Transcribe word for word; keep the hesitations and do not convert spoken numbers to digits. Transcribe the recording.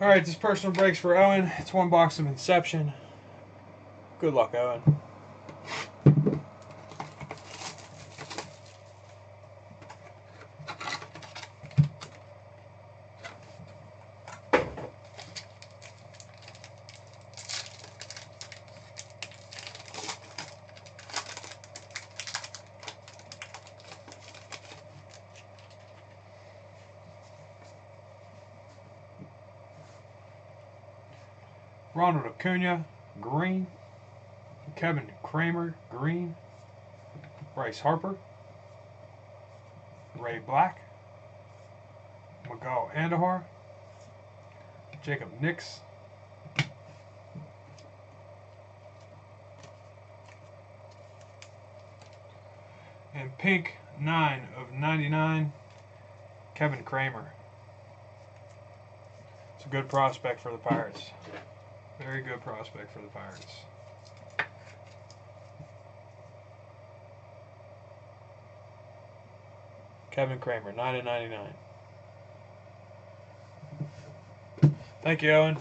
Alright, this personal breaks for Owen. It's one box of Inception. Good luck, Owen. Ronald Acuna, green. Kevin Kramer, green. Bryce Harper. Ray Black. Miguel Andujar. Jacob Nix. And pink, nine of ninety-nine, Kevin Kramer. It's a good prospect for the Pirates. Very good prospect for the Pirates. Kevin Kramer, nine of ninety-nine. Thank you, Owen.